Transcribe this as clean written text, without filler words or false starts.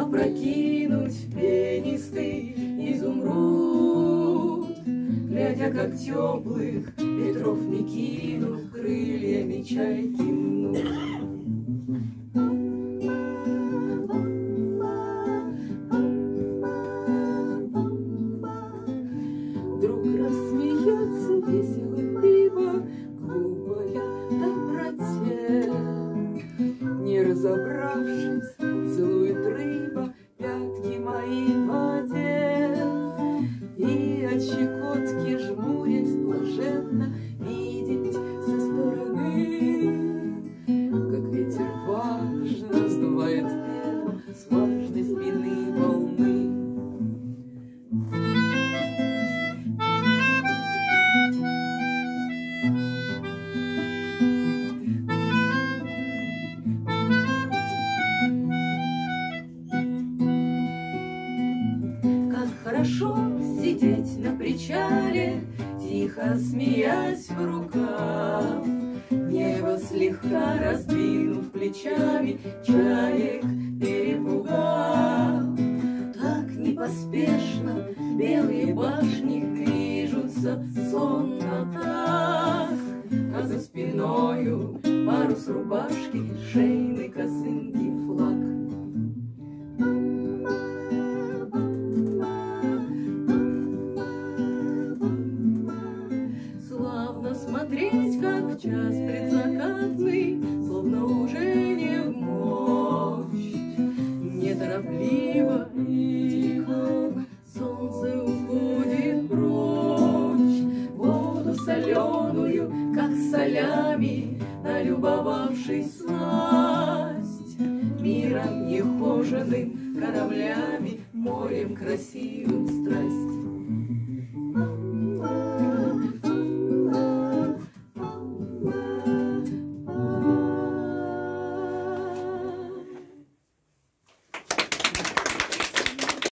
Опрокинуть в пенистый изумруд, глядя, как теплых ветров Микинув, крыльями чайки мнут. Вдруг рассмеется веселым дыма глупая доброте, не разобравшись, целует рыба пятки мои в воде, и от щекотки жмурясь блаженно видеть со стороны, как ветер важно сдувает пену с важной спины волны. Хорошо сидеть на причале, тихо смеясь в руках, небо слегка раздвинув плечами, чаек перепугав. Так непоспешно белые башни движутся сонно так, а за спиною парус рубашки, шейной косынки флаг. Смотреть, как в час предзакатный, словно уже не в мощь, неторопливо и тихо солнце уходит прочь. Воду соленую, как солями, налюбовавшись сласть, миром нехоженным, кораблями, морем красивым страсть.